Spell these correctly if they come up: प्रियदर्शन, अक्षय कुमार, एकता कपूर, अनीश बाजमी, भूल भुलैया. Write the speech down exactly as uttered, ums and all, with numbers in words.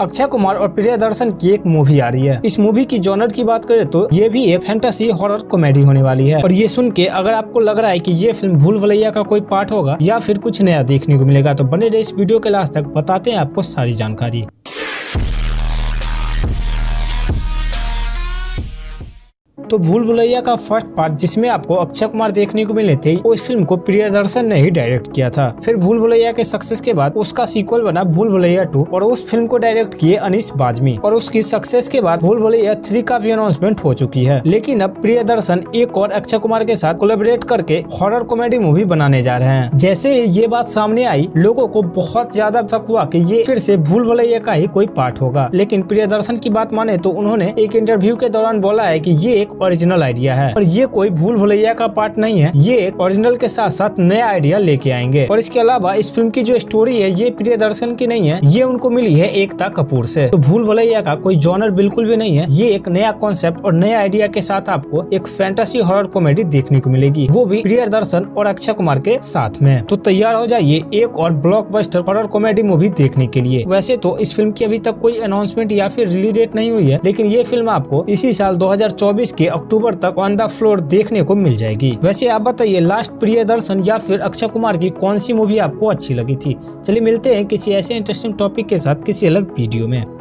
अक्षय कुमार और प्रियदर्शन की एक मूवी आ रही है। इस मूवी की जॉनर की बात करें तो ये भी एक फैंटेसी हॉरर कॉमेडी होने वाली है। और ये सुन के अगर आपको लग रहा है कि ये फिल्म भूल भुलैया का कोई पार्ट होगा या फिर कुछ नया देखने को मिलेगा तो बने रहे इस वीडियो के लास्ट तक, बताते हैं आपको सारी जानकारी। तो भूल भुलैया का फर्स्ट पार्ट जिसमें आपको अक्षय कुमार देखने को मिले थे, उस फिल्म को प्रियदर्शन ने ही डायरेक्ट किया था। फिर भूल भुलैया के सक्सेस के बाद उसका सीक्वल बना भूल भुलैया टू और उस फिल्म को डायरेक्ट किए अनीश बाजमी। और उसकी सक्सेस के बाद भूल भुलैया थ्री का भी अनाउंसमेंट हो चुकी है, लेकिन अब प्रियदर्शन एक और अक्षय कुमार के साथ कोलैबोरेट करके हॉरर कॉमेडी मूवी बनाने जा रहे हैं। जैसे ये बात सामने आई, लोगों को बहुत ज्यादा शक हुआ कि ये फिर से भूल भुलैया का ही कोई पार्ट होगा। लेकिन प्रियदर्शन की बात माने तो उन्होंने एक इंटरव्यू के दौरान बोला है कि ये एक ओरिजिनल आइडिया है और ये कोई भूल भुलैया का पार्ट नहीं है, ये एक ओरिजिनल के साथ साथ नया आइडिया लेके आएंगे। और इसके अलावा इस फिल्म की जो स्टोरी है ये प्रियदर्शन की नहीं है, ये उनको मिली है एकता कपूर से। तो भूल भुलैया का कोई जॉनर बिल्कुल भी नहीं है, ये एक नया कॉन्सेप्ट और नया आइडिया के साथ आपको एक फैंटेसी हॉरर कॉमेडी देखने को मिलेगी, वो भी प्रियदर्शन और अक्षय कुमार के साथ में। तो तैयार हो जाइए एक और ब्लॉकबस्टर हॉरर कॉमेडी मूवी देखने के लिए। वैसे तो इस फिल्म की अभी तक कोई अनाउंसमेंट या फिर रिलीज डेट नहीं हुई है, लेकिन ये फिल्म आपको इसी साल दो हजार चौबीस के अक्टूबर तक ऑन द फ्लोर देखने को मिल जाएगी। वैसे आप बताइए लास्ट प्रियदर्शन या फिर अक्षय कुमार की कौन सी मूवी आपको अच्छी लगी थी। चलिए मिलते हैं किसी ऐसे इंटरेस्टिंग टॉपिक के साथ किसी अलग वीडियो में।